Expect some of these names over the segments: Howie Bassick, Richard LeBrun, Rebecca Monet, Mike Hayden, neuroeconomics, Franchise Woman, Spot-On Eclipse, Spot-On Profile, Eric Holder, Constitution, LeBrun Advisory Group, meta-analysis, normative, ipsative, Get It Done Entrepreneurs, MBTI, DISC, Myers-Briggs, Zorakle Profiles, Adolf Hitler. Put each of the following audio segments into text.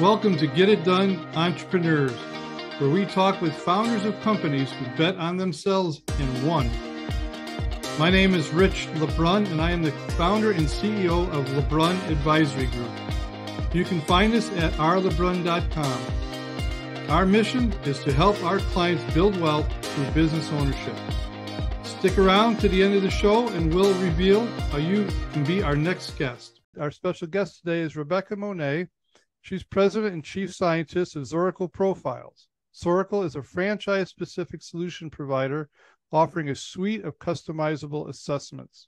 Welcome to Get It Done Entrepreneurs, where we talk with founders of companies who bet on themselves and won. My name is Rich LeBrun, and I am the founder and CEO of LeBrun Advisory Group. You can find us at ourlebrun.com. Our mission is to help our clients build wealth through business ownership. Stick around to the end of the show, and we'll reveal how you can be our next guest. Our special guest today is Rebecca Monet. She's president and chief scientist of Zorakle Profiles. Zorakle is a franchise-specific solution provider offering a suite of customizable assessments.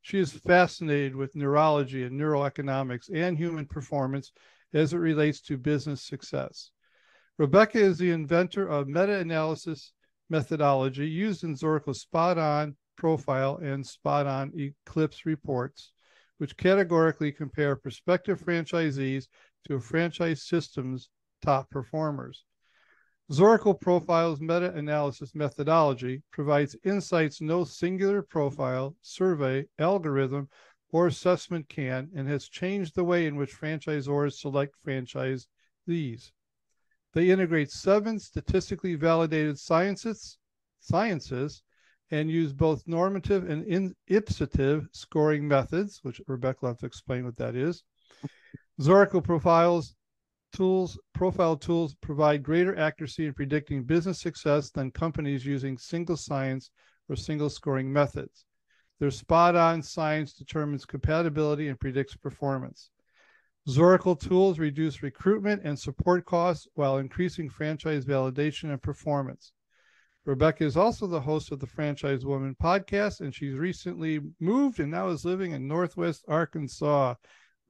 She is fascinated with neurology and neuroeconomics and human performance as it relates to business success. Rebecca is the inventor of meta-analysis methodology used in Zorakle's Spot-On Profile and Spot-On Eclipse reports, which categorically compare prospective franchisees to a franchise system's top performers. Zorakle Profiles meta-analysis methodology provides insights no singular profile, survey, algorithm, or assessment can, and has changed the way in which franchisors select franchisees. They integrate 7 statistically validated sciences and use both normative and ipsative scoring methods, which Rebecca will have to explain what that is. Zorakle profile tools provide greater accuracy in predicting business success than companies using single science or single scoring methods. Their spot-on science determines compatibility and predicts performance. Zorakle tools reduce recruitment and support costs while increasing franchise validation and performance. Rebecca is also the host of the Franchise Woman podcast, and she's recently moved and now is living in Northwest Arkansas.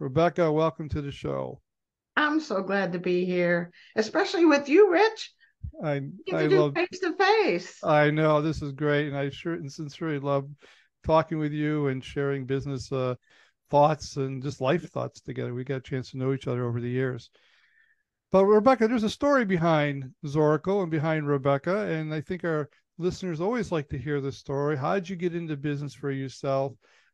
Rebecca, welcome to the show. I'm so glad to be here, especially with you, Rich. I love face to face. I know this is great, and I sure and sincerely love talking with you and sharing business thoughts and just life thoughts together. We got a chance to know each other over the years. But Rebecca, there's a story behind Zorakle and behind Rebecca, and I think our listeners always like to hear this story. How did you get into business for yourself?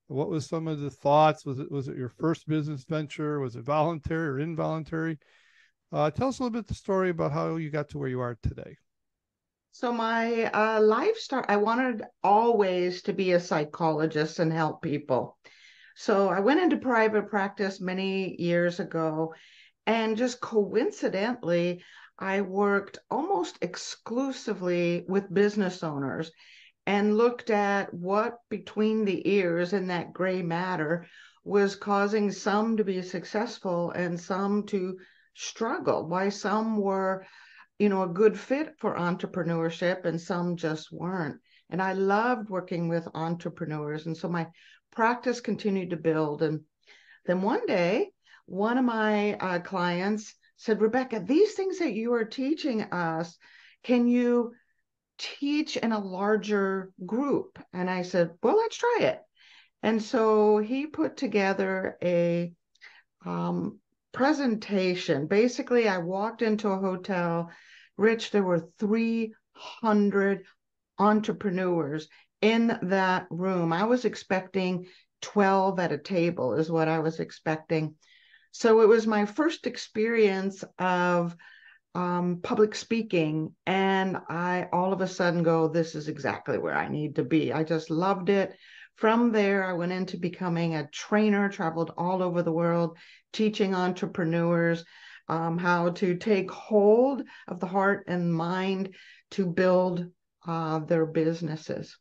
What was some of the thoughts? Was it your first business venture? Was it voluntary or involuntary? Tell us a little bit the story about how you got to where you are today. So my life started, I wanted always to be a psychologist and help people. So I went into private practice many years ago, and just coincidentally, I worked almost exclusively with business owners and looked at what between the ears and that gray matter was causing some to be successful and some to struggle, why some were, you know, a good fit for entrepreneurship and some just weren't. And I loved working with entrepreneurs. And so my practice continued to build. And then one day, one of my clients said, Rebecca, these things that you are teaching us, can you teach in a larger group? And I said, well, let's try it. And so he put together a presentation. Basically, I walked into a hotel. Rich, there were 300 entrepreneurs in that room. I was expecting 12 at a table is what I was expecting. So it was my first experience of public speaking, and I all of a sudden go, this is exactly where I need to be. I just loved it. From there, I went into becoming a trainer, traveled all over the world, teaching entrepreneurs how to take hold of the heart and mind to build their businesses.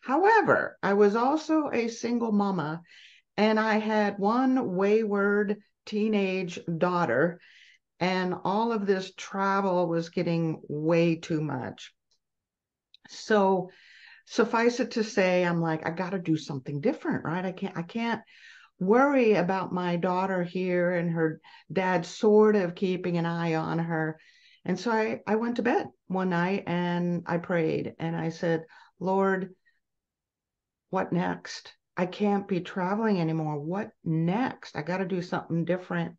However, I was also a single mama, and I had one wayward teenage daughter, and all of this travel was getting way too much. So suffice it to say, I'm like, I got to do something different, right? I can't worry about my daughter here and her dad sort of keeping an eye on her. And so I went to bed one night and I prayed and I said, Lord, what next? I can't be traveling anymore. What next? I got to do something different.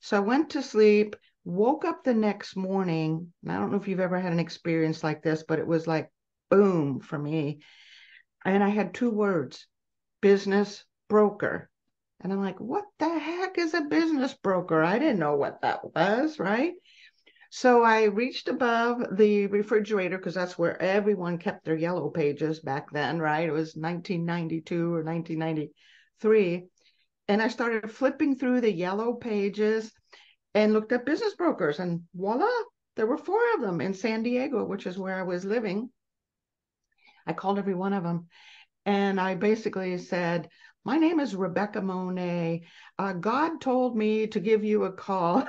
So I went to sleep, woke up the next morning, and I don't know if you've ever had an experience like this, but it was like, boom, for me. And I had 2 words, business broker. And I'm like, what the heck is a business broker? I didn't know what that was, right? So I reached above the refrigerator because that's where everyone kept their yellow pages back then, right? It was 1992 or 1993. And I started flipping through the yellow pages and looked up business brokers, and voila, there were four of them in San Diego, which is where I was living. I called every one of them. And I basically said, my name is Rebecca Monet. God told me to give you a call.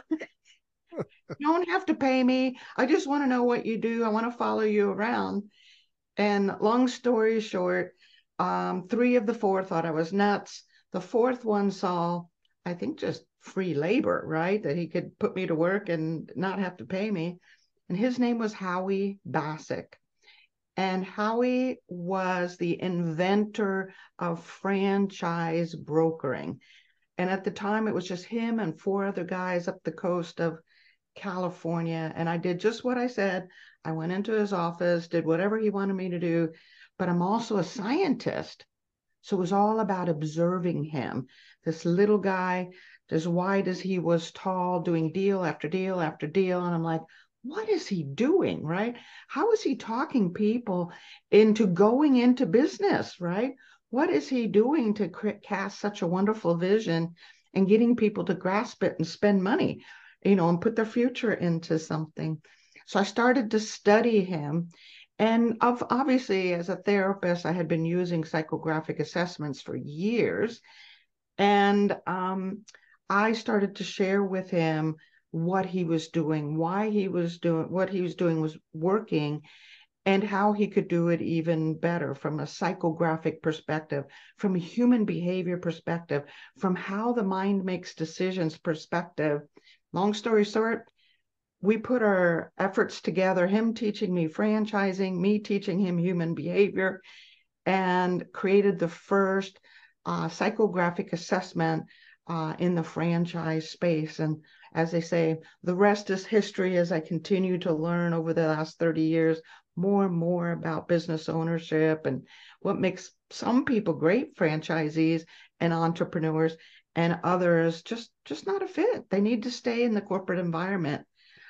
You don't have to pay me. I just want to know what you do. I want to follow you around. And long story short, three of the four thought I was nuts. The fourth one saw, I think, just free labor, right? That he could put me to work and not have to pay me. And his name was Howie Bassick. And Howie was the inventor of franchise brokering. And at the time, it was just him and four other guys up the coast of California. And I did just what I said. I went into his office, did whatever he wanted me to do. But I'm also a scientist. So it was all about observing him, this little guy, as wide as he was tall, doing deal after deal after deal. And I'm like, what is he doing, right? How is he talking people into going into business, right? What is he doing to cast such a wonderful vision and getting people to grasp it and spend money, you know, and put their future into something? So I started to study him. And obviously, as a therapist, I had been using psychographic assessments for years. And I started to share with him what he was doing, why he was doing, what he was doing was working, and how he could do it even better from a psychographic perspective, from a human behavior perspective, from how the mind makes decisions perspective. Long story short, we put our efforts together, him teaching me franchising, me teaching him human behavior, and created the first psychographic assessment in the franchise space. And as they say, the rest is history as I continue to learn over the last 30 years more and more about business ownership and what makes some people great franchisees and entrepreneurs and others just not a fit. They need to stay in the corporate environment.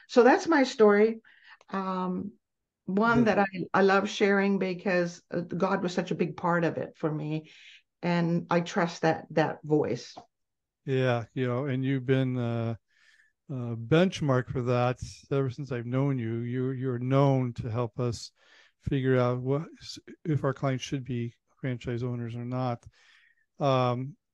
So that's my story, one that I love sharing because God was such a big part of it for me, and I trust that voice. Yeah, you know, and you've been a benchmark for that ever since I've known you. You're known to help us figure out what if our clients should be franchise owners or not.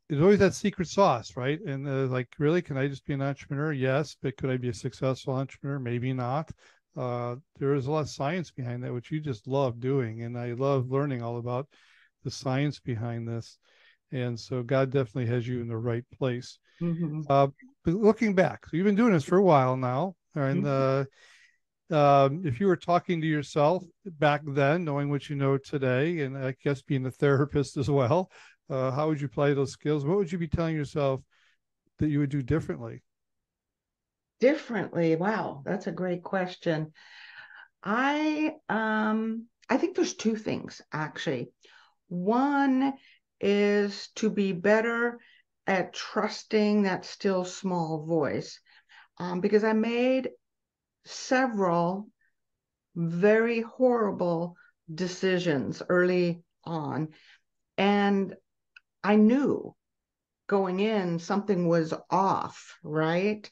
There's always that secret sauce, right? And like, really, can I just be an entrepreneur? Yes, but could I be a successful entrepreneur? Maybe not. There is a lot of science behind that, which you just love doing. And I love learning all about the science behind this. And so God definitely has you in the right place. Mm-hmm. But looking back, so you've been doing this for a while now. And if you were talking to yourself back then, knowing what you know today, and I guess being a therapist as well, how would you apply those skills? What would you be telling yourself that you would do differently? Differently? Wow, that's a great question. I think there's two things, actually. One is to be better at trusting that still small voice, because I made several very horrible decisions early on. And I knew going in something was off, right?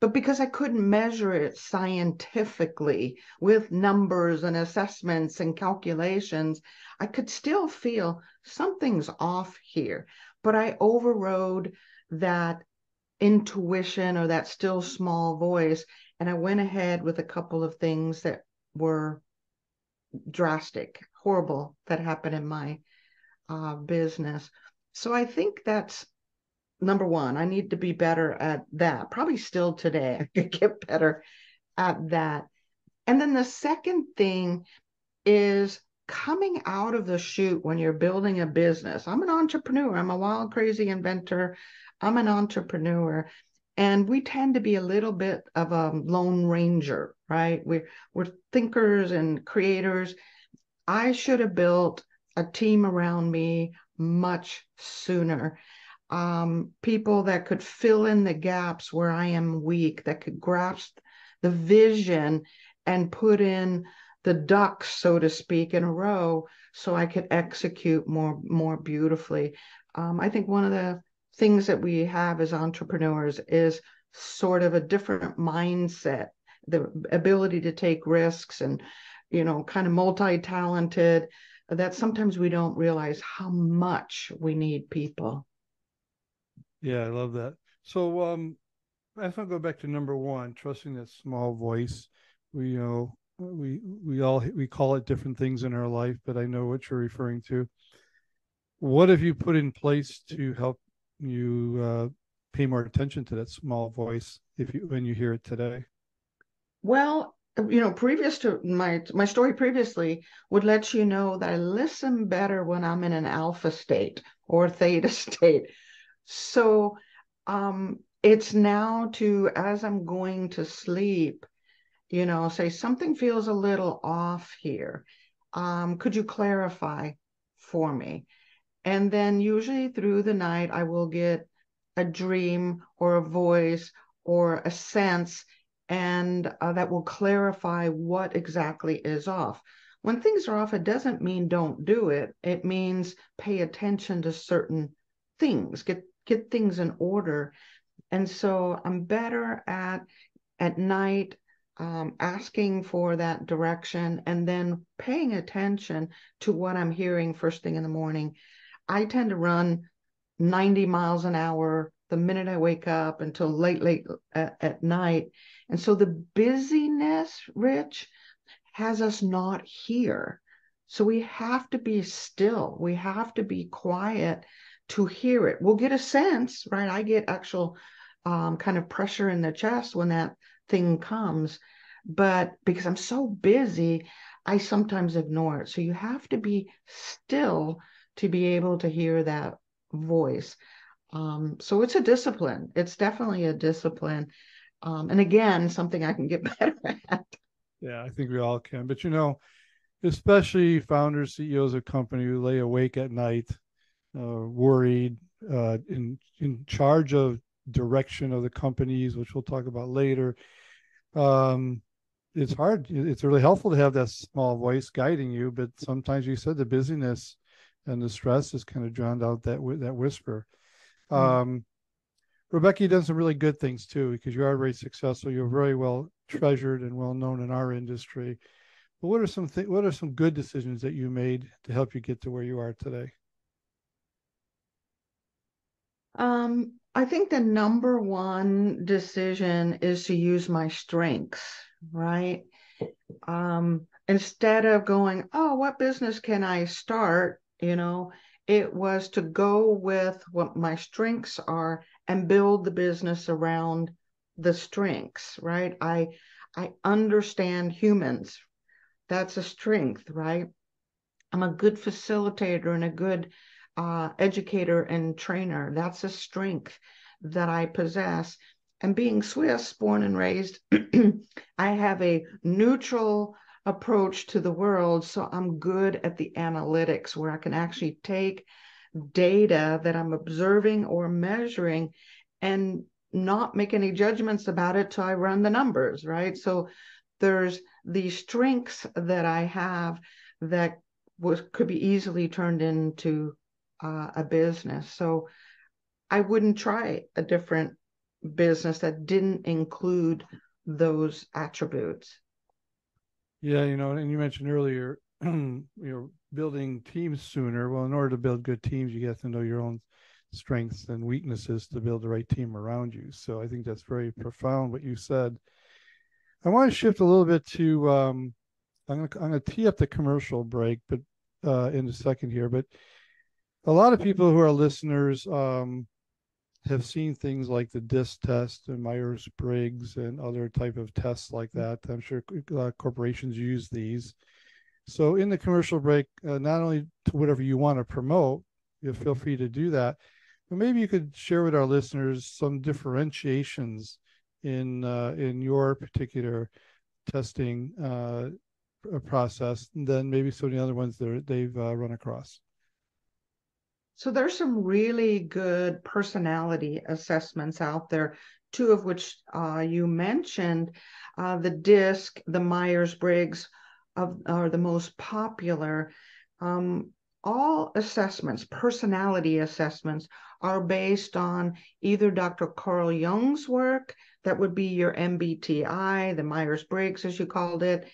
But because I couldn't measure it scientifically with numbers and assessments and calculations, I could still feel something's off here. But I overrode that intuition or that still small voice. And I went ahead with a couple of things that were drastic, horrible, that happened in my business. So I think that's number one. I need to be better at that. Probably still today, I could get better at that. And then the second thing is coming out of the chute when you're building a business. I'm an entrepreneur. I'm a wild, crazy inventor. I'm an entrepreneur. And we tend to be a little bit of a lone ranger, right? We're thinkers and creators. I should have built a team around me much sooner. people that could fill in the gaps where I am weak, that could grasp the vision and put in the ducks, so to speak, in a row, so I could execute more beautifully. I think one of the things that we have as entrepreneurs is sort of a different mindset, the ability to take risks and, you know, kind of multi-talented, that sometimes we don't realize how much we need people. Yeah, I love that. So I just want to go back to number one, trusting that small voice. We, you know, we all call it different things in our life, but I know what you're referring to. What have you put in place to help you pay more attention to that small voice when you hear it today? Well, you know, previous to my story previously would let you know that I listen better when I'm in an alpha state or theta state. So it's now to, as I'm going to sleep, you know, say something feels a little off here. Could you clarify for me? And then usually through the night, I will get a dream or a voice or a sense, and that will clarify what exactly is off. When things are off, it doesn't mean don't do it. It means pay attention to certain things, get things in order. And so I'm better at night asking for that direction and then paying attention to what I'm hearing first thing in the morning. I tend to run 90 miles an hour the minute I wake up until late at night. And so the busyness, Rich, has us not here. So we have to be still. We have to be quiet to hear it. We'll get a sense, right? I get actual kind of pressure in the chest when that thing comes. But because I'm so busy, I sometimes ignore it. So you have to be still to be able to hear that voice. So it's a discipline. It's definitely a discipline. And again, something I can get better at. Yeah, I think we all can. But, you know, especially founders, CEOs of company who lay awake at night, worried, in charge of direction of the companies, which we'll talk about later. It's hard. It's really helpful to have that small voice guiding you. But sometimes, you said, the busyness and the stress is kind of drowned out that whisper. Rebecca, you've done some really good things too, because you are very successful. You're very well treasured and well known in our industry. But what are some good decisions that you made to help you get to where you are today? I think the number one decision is to use my strengths, right? Instead of going, oh, what business can I start? You know, it was to go with what my strengths are and build the business around the strengths, right? I understand humans. That's a strength, right? I'm a good facilitator and a good educator and trainer. That's a strength that I possess. And being Swiss, born and raised, I have a neutral approach to the world. So I'm good at the analytics, where I can actually take data that I'm observing or measuring and not make any judgments about it till I run the numbers, right? So there's the strengths that I have that could be easily turned into a business. So I wouldn't try a different business that didn't include those attributes. Yeah, you know, and you mentioned earlier, you know, building teams sooner. Well, in order to build good teams, you have to know your own strengths and weaknesses to build the right team around you. So I think that's very profound what you said. I want to shift a little bit to, I'm going to tee up the commercial break, but in a second here. But a lot of people who are listeners have seen things like the DISC test and Myers-Briggs and other type of tests like that. I'm sure a lot of corporations use these. So in the commercial break, not only to whatever you want to promote, you feel free to do that, but maybe you could share with our listeners some differentiations in your particular testing process, and then maybe some of the other ones that they've run across. So there's some really good personality assessments out there, two of which you mentioned. The DISC, the Myers-Briggs are the most popular. All assessments, personality assessments, are based on either Dr. Carl Jung's work, that would be your MBTI, the Myers-Briggs as you called it,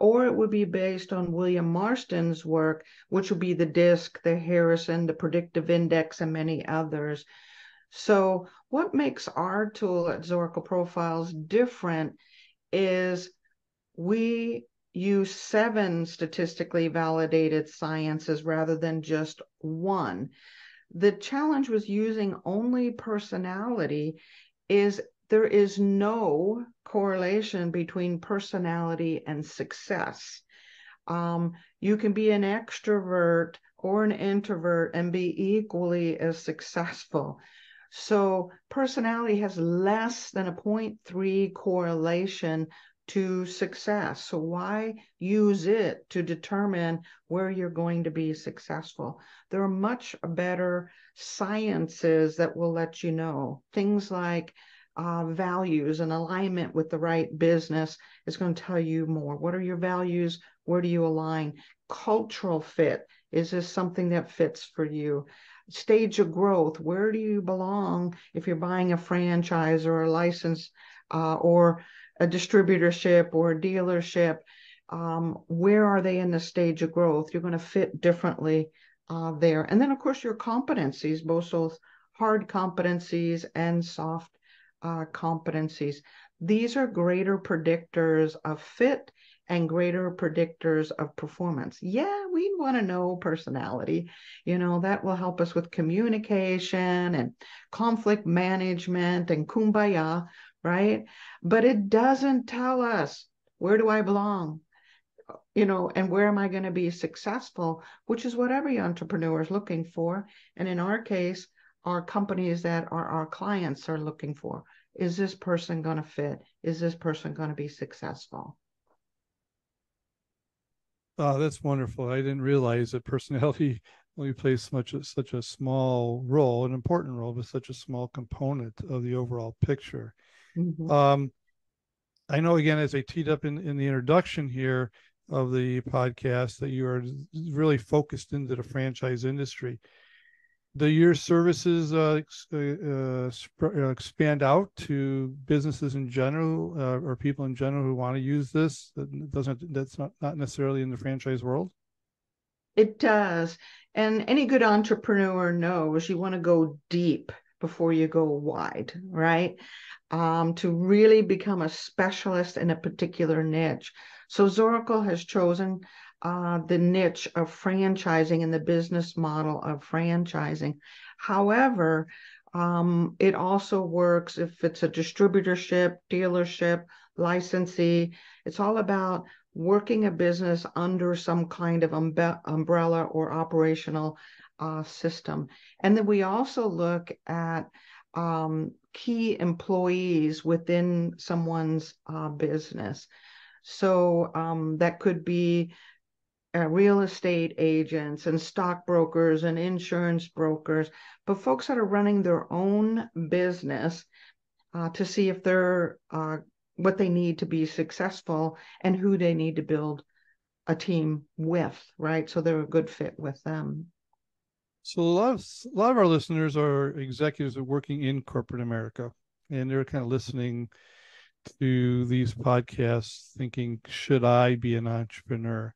or it would be based on William Marston's work, which would be the DISC, the Harrison, the Predictive Index, and many others. So what makes our tool at Zorakle Profiles different is we use 7 statistically validated sciences rather than just 1. The challenge with using only personality is there is no correlation between personality and success. You can be an extrovert or an introvert and be equally as successful. So personality has less than a 0.3 correlation to success. So why use it to determine where you're going to be successful? There are much better sciences that will let you know. Things like values and alignment with the right business is going to tell you more. What are your values? Where do you align? Cultural fit. Is this something that fits for you? Stage of growth. Where do you belong if you're buying a franchise or a license or a distributorship or a dealership? Where are they in the stage of growth? You're going to fit differently there. And then, of course, your competencies, both those hard competencies and soft competencies. These are greater predictors of fit and greater predictors of performance. Yeah, we want to know personality. You know, that will help us with communication and conflict management and kumbaya, right? But it doesn't tell us, where do I belong? You know, and where am I going to be successful, which is what every entrepreneur is looking for. And in our case, our companies that are our clients are looking for. Is this person going to fit? Is this person going to be successful? Oh, that's wonderful. I didn't realize that personality only plays such a small role, an important role, but such a small component of the overall picture. Mm-hmm. I know, again, as I teed up in the introduction here of the podcast, that you are really focused into the franchise industry. Do your services expand out to businesses in general or people in general who want to use this? That's not necessarily in the franchise world? It does. And any good entrepreneur knows you want to go deep before you go wide, right? To really become a specialist in a particular niche. So Zorakle has chosen the niche of franchising and the business model of franchising. However, it also works if it's a distributorship, dealership, licensee. It's all about working a business under some kind of umbrella or operational system. And then we also look at key employees within someone's business. So that could be real estate agents and stockbrokers and insurance brokers, but folks that are running their own business to see if they're what they need to be successful and who they need to build a team with, right? So they're a good fit with them. So a lot of our listeners are executives that are working in corporate America, and they're kind of listening to these podcasts thinking, should I be an entrepreneur?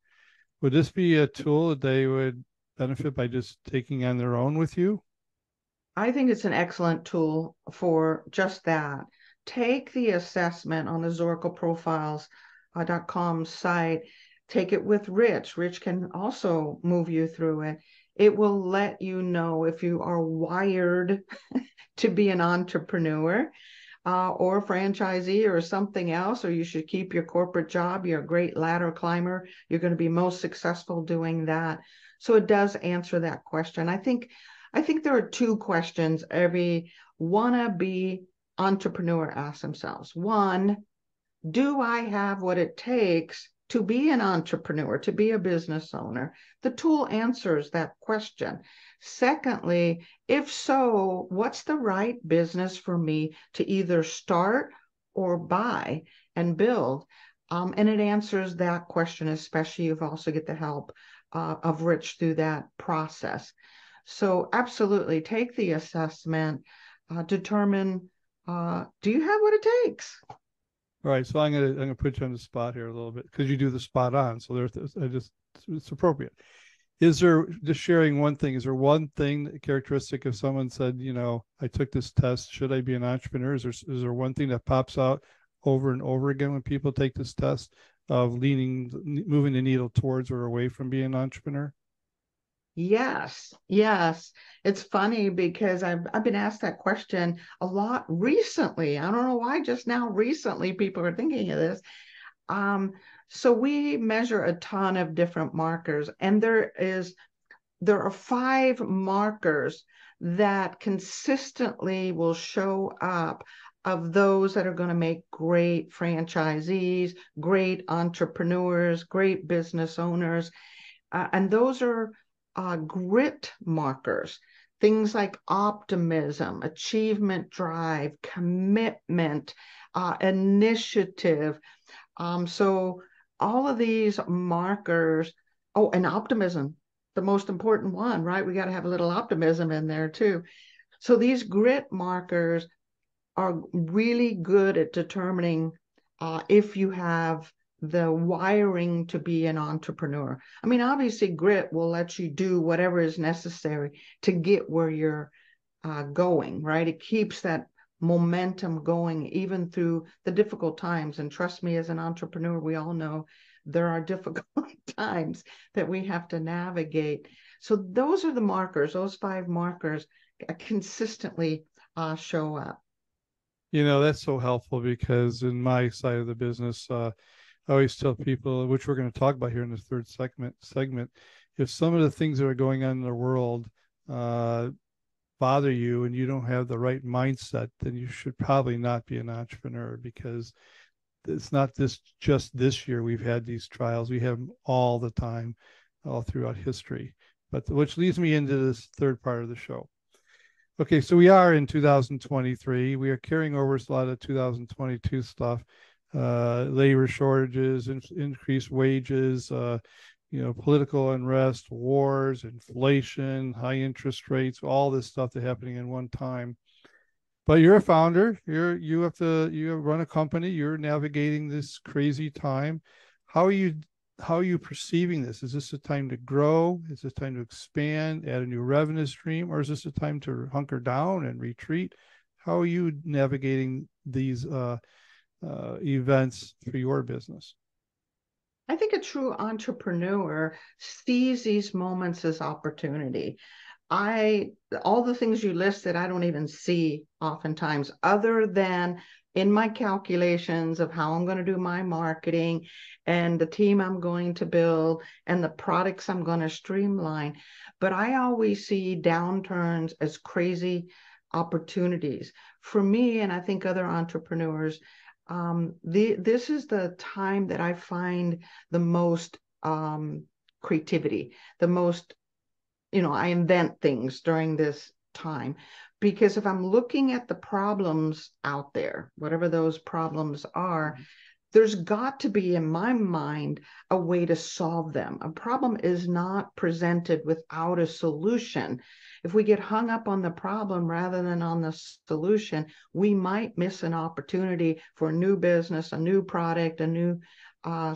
Would this be a tool that they would benefit by just taking on their own with you? I think it's an excellent tool for just that. Take the assessment on the ZorakleProfiles.com site. Take it with Rich. Rich can also move you through it. It will let you know if you are wired to be an entrepreneur or a franchisee or something else, or you should keep your corporate job. You're a great ladder climber. You're going to be most successful doing that. So it does answer that question. I think there are 2 questions every wannabe entrepreneur asks themselves. One, do I have what it takes to be an entrepreneur, to be a business owner? The tool answers that question. Secondly, if so, what's the right business for me to either start or buy and build? And it answers that question, especially you've also get the help of Rich through that process. So absolutely take the assessment, determine, do you have what it takes? All right, so I'm gonna put you on the spot here a little bit because you do the spot on. So there's it's appropriate. Is there just sharing one thing? Is there one thing characteristic if someone said, you know, I took this test, should I be an entrepreneur? Is there one thing that pops out over and over again when people take this test of moving the needle towards or away from being an entrepreneur? Yes. It's funny because I've been asked that question a lot recently. I don't know why just now recently people are thinking of this. So we measure a ton of different markers, and there are 5 markers that consistently will show up of those that are going to make great franchisees, great entrepreneurs, great business owners. And those are grit markers, things like optimism, achievement drive, commitment, initiative. So all of these markers, and optimism, the most important one, right? We got to have a little optimism in there too. So these grit markers are really good at determining if you have the wiring to be an entrepreneur. I mean, obviously grit will let you do whatever is necessary to get where you're going, right? It keeps that momentum going even through the difficult times. And trust me, as an entrepreneur, we all know there are difficult times that we have to navigate. So those are the markers, those 5 markers consistently show up. You know, that's so helpful because in my side of the business, I always tell people, which we're going to talk about here in the third segment, if some of the things that are going on in the world bother you and you don't have the right mindset, then you should probably not be an entrepreneur, because it's not just this year we've had these trials. We have them all the time, all throughout history, but which leads me into this third part of the show. Okay, so we are in 2023. We are carrying over a lot of 2022 stuff. Labor shortages, increased wages, you know, political unrest, wars, inflation, high interest rates, all this stuff that's happening in one time. But you're a founder. You run a company. You're navigating this crazy time. How are you perceiving this? Is this a time to grow? Is this time to expand, add a new revenue stream, or is this a time to hunker down and retreat? How are you navigating these events for your business? I think a true entrepreneur sees these moments as opportunity. All the things you listed, I don't even see oftentimes, other than in my calculations of how I'm going to do my marketing and the team I'm going to build and the products I'm going to streamline. But I always see downturns as crazy opportunities for me, and I think other entrepreneurs. This is the time that I find the most creativity, the most, you know, I invent things during this time, because if I'm looking at the problems out there, whatever those problems are, there's got to be, in my mind, a way to solve them. A problem is not presented without a solution. If we get hung up on the problem rather than on the solution, we might miss an opportunity for a new business, a new product, a new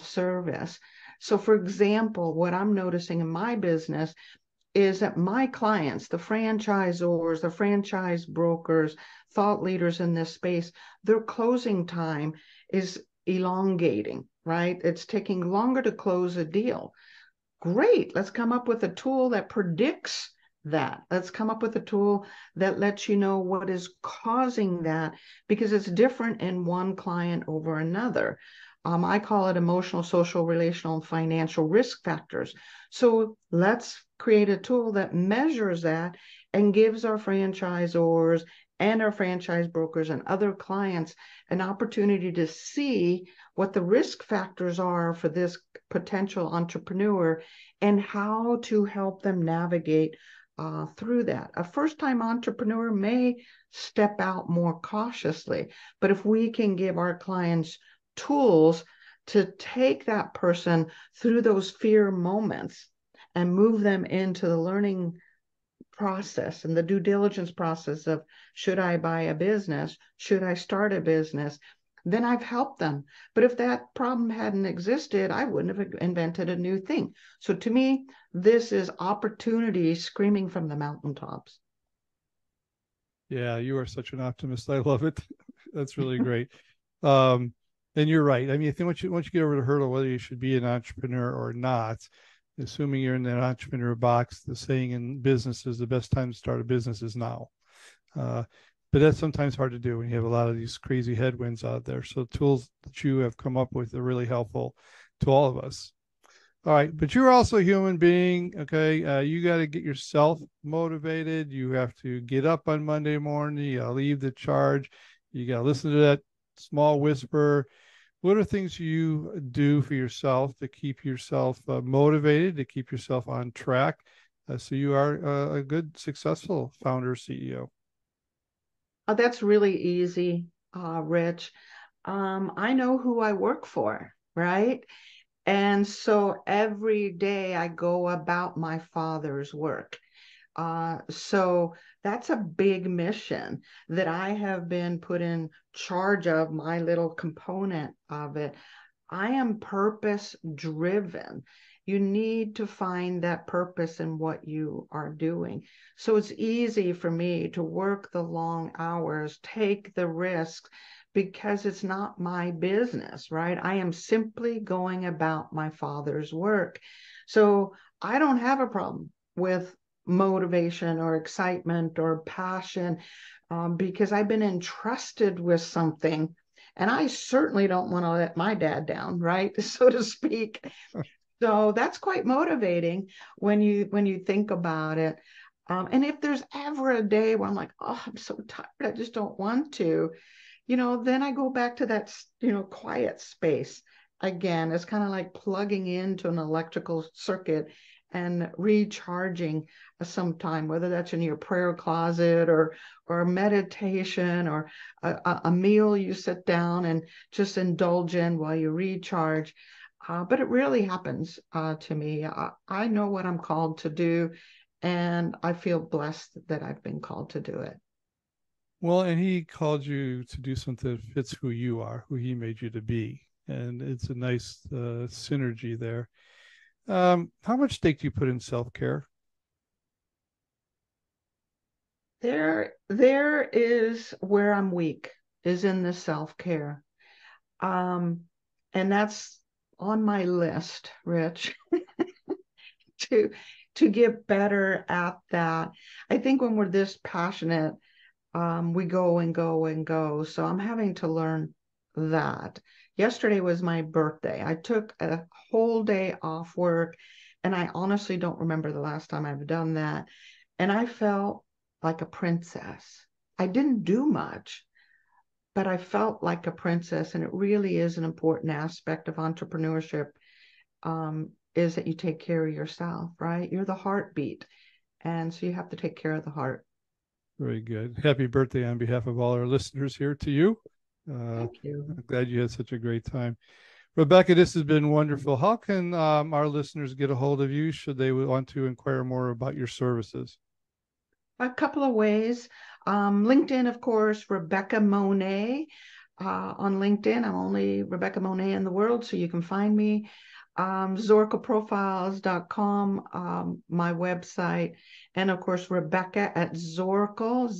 service. So for example, what I'm noticing in my business is that my clients, the franchisors, the franchise brokers, thought leaders in this space, their closing time is elongating, right? It's taking longer to close a deal. Great. Let's come up with a tool that predicts that. Let's come up with a tool that lets you know what is causing that, because it's different in one client over another. I call it emotional, social, relational, and financial risk factors. So let's create a tool that measures that and gives our franchisors and our franchise brokers and other clients an opportunity to see what the risk factors are for this potential entrepreneur and how to help them navigate through that. A first-time entrepreneur may step out more cautiously, but if we can give our clients tools to take that person through those fear moments and move them into the learning process and the due diligence process of, should I buy a business? Should I start a business? Then I've helped them. But if that problem hadn't existed, I wouldn't have invented a new thing. So to me, this is opportunity screaming from the mountaintops. Yeah, you are such an optimist. I love it. That's really great. And you're right. I mean, I think once you get over the hurdle, whether you should be an entrepreneur or not, assuming you're in that entrepreneur box, the saying in business is the best time to start a business is now. But that's sometimes hard to do when you have a lot of these crazy headwinds out there. So tools that you have come up with are really helpful to all of us. All right. But you're also a human being. Okay. You got to get yourself motivated. You have to get up on Monday morning. You got to leave the charge. You got to listen to that small whisper. What are things you do for yourself to keep yourself motivated, to keep yourself on track, so you are a good, successful founder, CEO? That's really easy, Rich. I know who I work for, right? And so every day I go about my father's work. So that's a big mission that I have been put in charge of, my little component of it. I am purpose driven. You need to find that purpose in what you are doing. So it's easy for me to work the long hours, take the risks, because it's not my business, right? I am simply going about my father's work. So I don't have a problem with motivation or excitement or passion, because I've been entrusted with something, and I certainly don't want to let my dad down, right? So to speak. So that's quite motivating when you think about it. And if there's ever a day where I'm like, oh, I'm so tired, I just don't want to, then I go back to that, quiet space again. It's kind of like plugging into an electrical circuit and recharging sometime, whether that's in your prayer closet or meditation or a meal you sit down and just indulge in while you recharge. But it really happens to me. I know what I'm called to do, and I feel blessed that I've been called to do it. Well, and he called you to do something that fits who you are, who he made you to be. And it's a nice synergy there. How much stake do you put in self-care? There is where I'm weak, is in the self-care. And that's on my list, Rich, to get better at that. I think when we're this passionate, we go and go and go. So I'm having to learn that. Yesterday was my birthday. I took a whole day off work, and I honestly don't remember the last time I've done that. And I felt like a princess. I didn't do much, but I felt like a princess. And it really is an important aspect of entrepreneurship, is that you take care of yourself, right? You're the heartbeat. And so you have to take care of the heart. Very good. Happy birthday on behalf of all our listeners here to you. Thank you. I'm glad you had such a great time. Rebecca, this has been wonderful. How can our listeners get a hold of you should they want to inquire more about your services? A couple of ways. LinkedIn, of course, Rebecca Monet on LinkedIn. I'm only Rebecca Monet in the world, so you can find me. Zorakleprofiles.com, my website, and of course, Rebecca at Zorakle,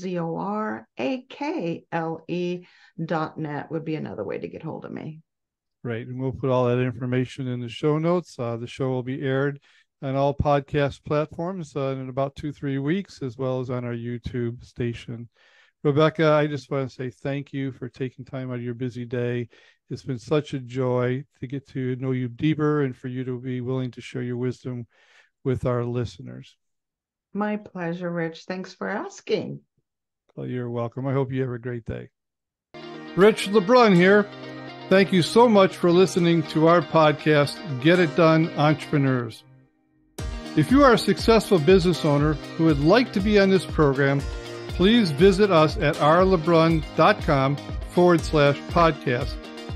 zorakle.net would be another way to get hold of me. Right. And we'll put all that information in the show notes. The show will be aired on all podcast platforms in about 2-3 weeks, as well as on our YouTube station. Rebecca, I just want to say thank you for taking time out of your busy day. It's been such a joy to get to know you deeper and for you to be willing to share your wisdom with our listeners. My pleasure, Rich. Thanks for asking. Well, you're welcome. I hope you have a great day. Rich LeBrun here. Thank you so much for listening to our podcast, Get It Done Entrepreneurs. If you are a successful business owner who would like to be on this program, please visit us at rlebrun.com/podcast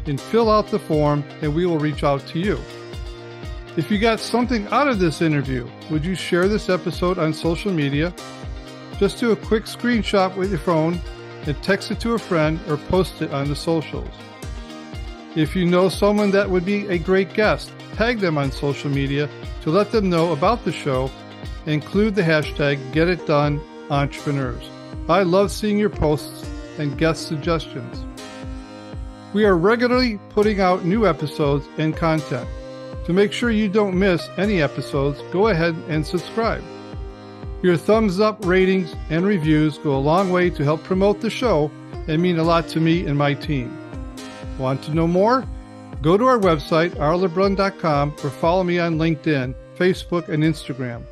and fill out the form, and we will reach out to you. If you got something out of this interview, would you share this episode on social media? Just do a quick screenshot with your phone and text it to a friend or post it on the socials. If you know someone that would be a great guest, tag them on social media to let them know about the show. Include the hashtag GetItDoneEntrepreneurs. I love seeing your posts and guest suggestions. We are regularly putting out new episodes and content. To make sure you don't miss any episodes, go ahead and subscribe. Your thumbs up, ratings, and reviews go a long way to help promote the show and mean a lot to me and my team. Want to know more? Go to our website, rlebrun.com, or follow me on LinkedIn, Facebook, and Instagram.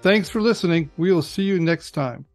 Thanks for listening. We will see you next time.